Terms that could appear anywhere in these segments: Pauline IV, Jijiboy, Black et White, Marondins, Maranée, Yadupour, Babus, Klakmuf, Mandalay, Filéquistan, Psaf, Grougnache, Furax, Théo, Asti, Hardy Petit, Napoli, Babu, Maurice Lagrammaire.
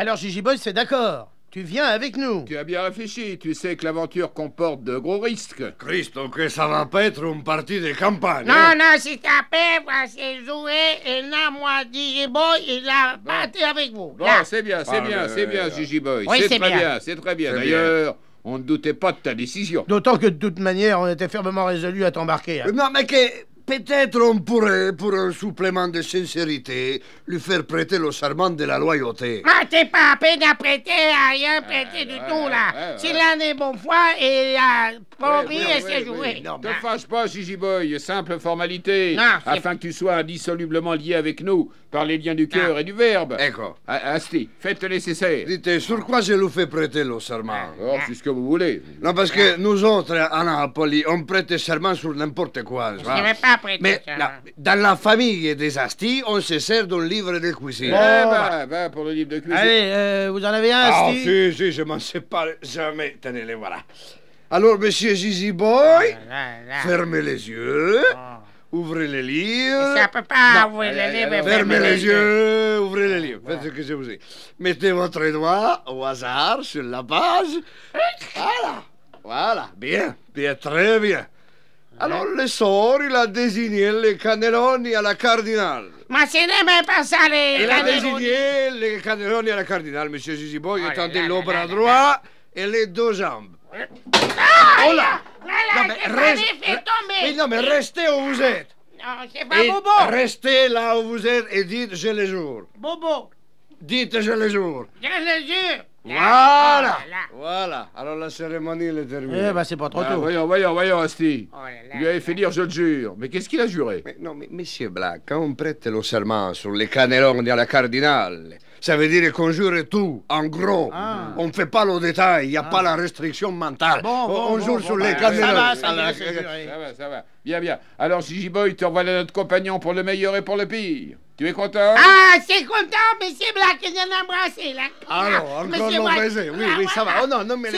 Alors Jijiboy, c'est d'accord. Tu viens avec nous. Tu as bien réfléchi. Tu sais que l'aventure comporte de gros risques. Cristo, que ça va pas être une partie de campagne. Non, hein? Non, si ta paix va se jouer, et là, moi, Jijiboy, il a battu avec vous. Bon, c'est bien, Jijiboy. Oui, c'est bien, c'est très bien. D'ailleurs, on ne doutait pas de ta décision. D'autant que, de toute manière, on était fermement résolus à t'embarquer. Hein. Non, mais que... peut-être on pourrait, pour un supplément de sincérité, lui faire prêter le serment de la loyauté. Ah, t'es pas à peine à prêter, à rien prêter du tout, là. C'est l'un des bons fois et la promis et c'est joué. Ne te fâche pas, Jijiboy, simple formalité, afin que tu sois indissolublement lié avec nous par les liens du cœur et du verbe. D'accord. Asti, faites le nécessaire. Dites, sur quoi je lui fais prêter le serment? C'est ce que vous voulez. Non, parce que nous autres, à Napoli, on prête serment sur n'importe quoi. Mais dans la famille des Asti, on se sert d'un livre de cuisine. Va pour le livre de cuisine. Allez, vous en avez un, Asti? Ah, si, je m'en sépare jamais. Tenez, les voilà. Alors, monsieur Jijiboy, fermez les yeux, ouvrez les livres. Ça peut pas ouvrir les livres. Fermez les yeux, ouvrez les livres. Faites ce que je vous dis. Mettez votre doigt au hasard sur la page. Voilà, voilà. Bien, bien, très bien. Alors le sort, il a désigné les cannelloni à la cardinale. Ma ce n'est même pas ça les cannelloni. Il a désigné les cannelloni à la cardinale, monsieur Jijiboy, étendez le bras droit et les deux jambes. Oh là! Mais non, mais restez où vous êtes. Non, c'est pas Bobo. Restez là où vous êtes et dites, je les jure. Bobo. Dites, je les jure. Je les jure. Voilà, voilà. Alors la cérémonie est terminée. Eh ben c'est pas trop tôt. Voyons, Asti. Lui avait fait dire je le jure. Mais qu'est-ce qu'il a juré? Non, mais monsieur Black, quand on prête le serment sur les cannelloni à la cardinale, ça veut dire qu'on jure tout, en gros. On ne fait pas le détail, il n'y a pas la restriction mentale. On jure sur les cannelloni. Ça va. Bien. Alors Jijiboy, tu envoies notre compagnon pour le meilleur et pour le pire. Tu es content? Ah, c'est content, monsieur Black, il y en a embrassé, là. Alors, encore l'on baiser, oui, ça va. Oh non, mais...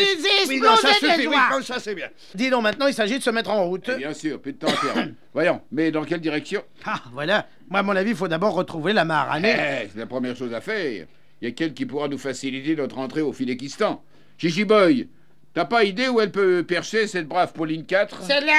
oui, non, ça suffit, oui, comme ça, c'est bien. Dis donc, maintenant, il s'agit de se mettre en route. Et bien sûr, plus de temps à perdre. Voyons, mais dans quelle direction? Ah, voilà. Moi, à mon avis, il faut d'abord retrouver la Maranée. C'est la première chose à faire. Il y a quelqu'un qui pourra nous faciliter notre entrée au Filéquistan. Jijiboy, t'as pas idée où elle peut percher, cette brave Pauline IV? C'est la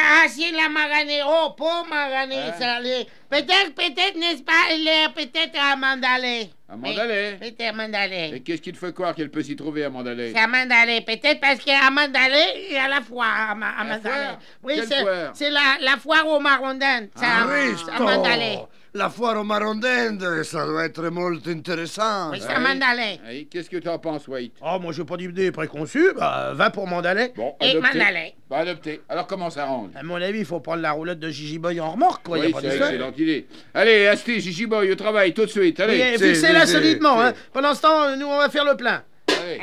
Maranée. Oh, pauvre Maranée, ça l'est. Peut-être, n'est-ce pas, elle est peut-être à Mandalay. À Mandalay? Peut-être à Mandalay. Et qu'est-ce qu'il te fait croire qu'elle peut s'y trouver à Mandalay? C'est à Mandalay, peut-être parce qu'à Mandalay, il y a la foire à Mandalay. Oui, c'est la foire aux Marondins. C'est à Mandalay. La foire aux Marondins, ça doit être molto intéressant. Oui, c'est à Mandalay. Qu'est-ce que tu en penses, White? Oh, moi, je n'ai pas d'idée préconçue. Va pour Mandalay. Bon, et Mandalay. Bah, adopté. Alors, comment ça range? À mon avis, il faut prendre la roulotte de Jijiboy en remorque, quoi. Oui, c'est excellent. Allez, Asti, Jijiboy, au travail, tout de suite, allez. Fixez-la solidement, hein. Pendant ce temps, nous, on va faire le plein. Allez.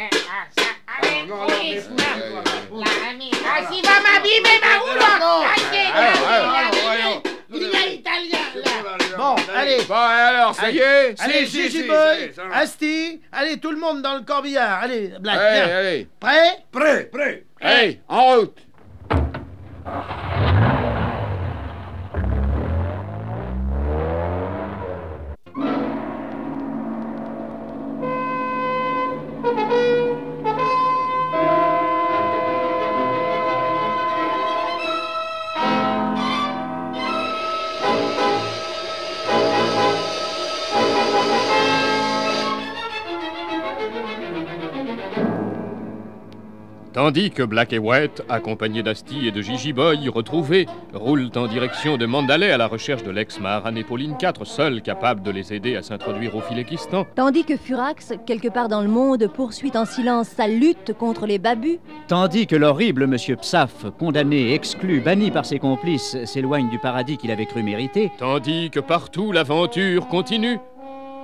Assis va ma bille, mais ma roulotte. Il est italien, là. Bon, allez. Bon, alors, ça y est. Allez, Jijiboy, Asti, allez, tout le monde dans le corbillard. Allez, Black. Allez. Prêt. Allez, en route. Tandis que Black et White, accompagnés d'Asti et de Jijiboy, retrouvés, roulent en direction de Mandalay à la recherche de l'ex-Maranée Pauline IV, seule capable de les aider à s'introduire au Filéquistan. Tandis que Furax, quelque part dans le monde, poursuit en silence sa lutte contre les babus. Tandis que l'horrible monsieur Psaf, condamné, exclu, banni par ses complices, s'éloigne du paradis qu'il avait cru mériter. Tandis que partout l'aventure continue.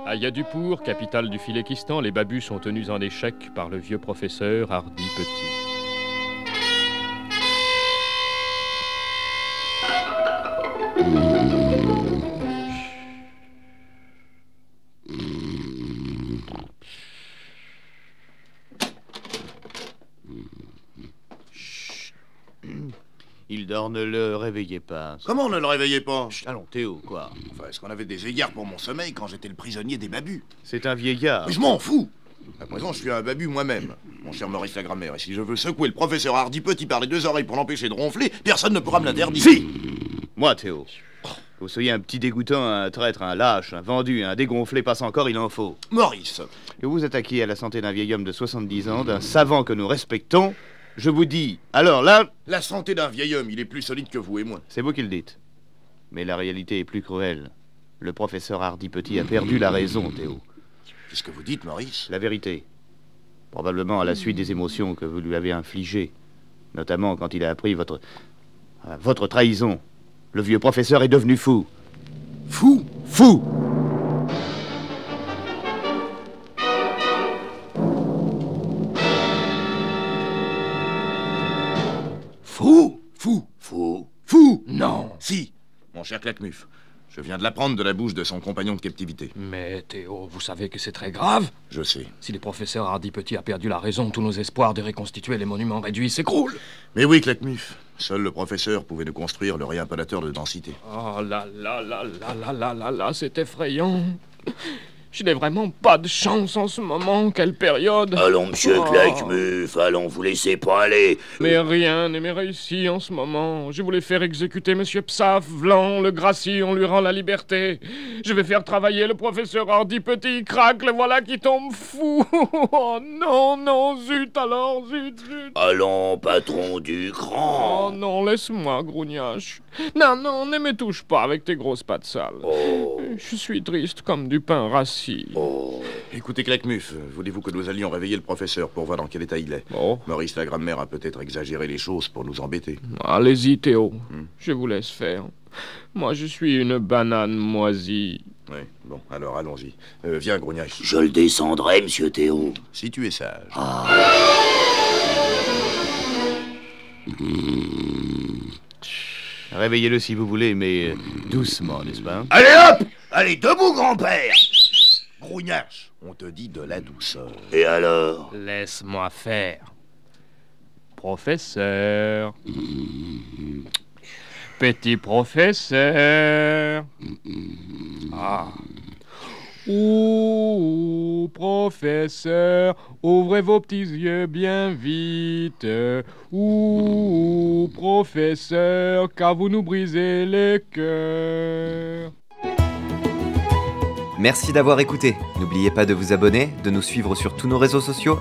À Yadupour, capitale du Filéquistan, les babus sont tenus en échec par le vieux professeur Hardy Petit. Alors ne le réveillez pas. Comment ne le réveillez pas? Chut, allons, Théo, quoi. Enfin, est-ce qu'on avait des égards pour mon sommeil quand j'étais le prisonnier des babus? C'est un vieillard. Mais je m'en fous. À présent, je suis un babu moi-même, mon cher Maurice Lagrammaire, et si je veux secouer le professeur Hardy Petit par les deux oreilles pour l'empêcher de ronfler, personne ne pourra me l'interdire. Si! Moi, Théo. Que vous soyez un petit dégoûtant, un traître, un lâche, un vendu, un dégonflé, passe encore, il en faut. Maurice. Que vous attaquiez à la santé d'un vieil homme de 70 ans, d'un savant que nous respectons, je vous dis, alors là... La santé d'un vieil homme, il est plus solide que vous et moi. C'est vous qui le dites. Mais la réalité est plus cruelle. Le professeur Hardy Petit a perdu la raison, Théo. Qu'est-ce que vous dites, Maurice? La vérité. Probablement à la suite des émotions que vous lui avez infligées. Notamment quand il a appris votre trahison. Le vieux professeur est devenu fou. Fou? Fou! Fou? Fou? Fou? Fou? Non. Si, mon cher Klakmuf. Je viens de l'apprendre de la bouche de son compagnon de captivité. Mais Théo, vous savez que c'est très grave. Je sais. Si le professeur Hardy Petit a perdu la raison, tous nos espoirs de reconstituer les monuments réduits s'écroulent. Mais oui, Klakmuf. Seul le professeur pouvait nous construire le réimpalateur de densité. Oh là là là là là là là là, c'est effrayant. Je n'ai vraiment pas de chance en ce moment, quelle période. Allons, monsieur Klakmuf, allons, vous laissez pas aller. Mais rien n'est réussi en ce moment. Je voulais faire exécuter monsieur Psaf, Vlan, le Gracie, on lui rend la liberté. Je vais faire travailler le professeur Hardy Petit, craque, le voilà qui tombe fou. Oh non, non, zut alors, zut, zut. Allons, patron du cran. Oh non, laisse-moi, Grougnache. Non, non, ne me touche pas avec tes grosses pattes sales. Oh. Je suis triste comme du pain rassis. Oh. Écoutez, Klakmuf, voulez-vous que nous allions réveiller le professeur pour voir dans quel état il est? Oh. Maurice Lagrammaire a peut-être exagéré les choses pour nous embêter. Allez-y, Théo. Je vous laisse faire. Moi, je suis une banane moisie. Oui, bon, alors allons-y. Viens, Grougnache. Je le descendrai, monsieur Théo. Si tu es sage. Ah. Réveillez-le si vous voulez, mais doucement, n'est-ce pas? Allez, hop! Allez, debout, grand-père! Grougnache, on te dit de la douceur. Et alors? Laisse-moi faire. Professeur. Petit professeur. Ah. Ouh, professeur, ouvrez vos petits yeux bien vite. Ouh, professeur, car vous nous brisez les cœurs. Merci d'avoir écouté. N'oubliez pas de vous abonner, de nous suivre sur tous nos réseaux sociaux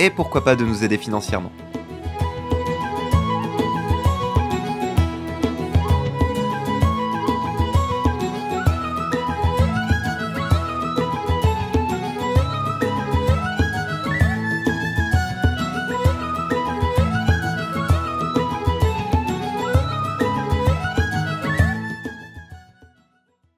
et pourquoi pas de nous aider financièrement.